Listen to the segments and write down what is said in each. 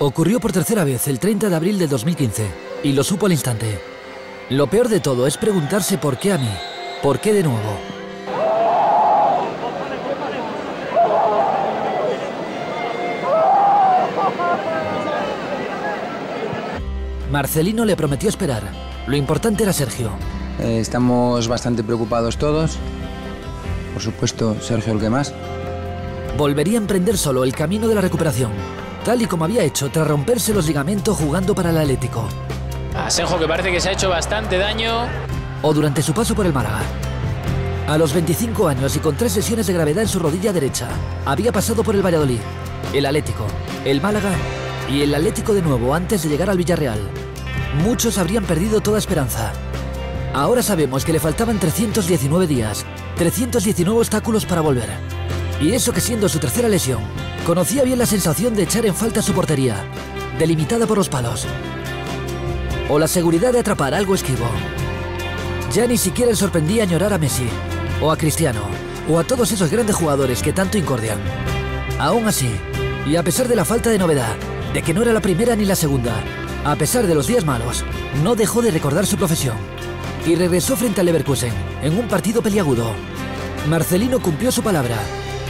Ocurrió por tercera vez el 30 de abril de 2015 y lo supo al instante. Lo peor de todo es preguntarse por qué a mí, por qué de nuevo. Marcelino le prometió esperar. Lo importante era Sergio. Estamos bastante preocupados todos. Por supuesto, Sergio el que más. Volvería a emprender solo el camino de la recuperación, tal y como había hecho tras romperse los ligamentos jugando para el Atlético. Asenjo, que parece que se ha hecho bastante daño. O durante su paso por el Málaga. A los 25 años y con 3 lesiones de gravedad en su rodilla derecha, había pasado por el Valladolid, el Atlético, el Málaga y el Atlético de nuevo antes de llegar al Villarreal. Muchos habrían perdido toda esperanza. Ahora sabemos que le faltaban 319 días, 319 obstáculos para volver. Y eso que siendo su tercera lesión, conocía bien la sensación de echar en falta su portería, delimitada por los palos. O la seguridad de atrapar algo esquivo. Ya ni siquiera le sorprendía añorar a Messi, o a Cristiano, o a todos esos grandes jugadores que tanto incordian. Aún así, y a pesar de la falta de novedad, de que no era la primera ni la segunda, a pesar de los días malos, no dejó de recordar su profesión. Y regresó frente al Leverkusen, en un partido peliagudo. Marcelino cumplió su palabra,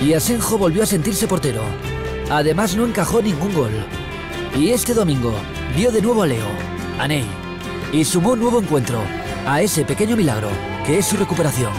y Asenjo volvió a sentirse portero. Además no encajó ningún gol. Y este domingo, vio de nuevo a Leo, a Ney, y sumó un nuevo encuentro, a ese pequeño milagro, que es su recuperación.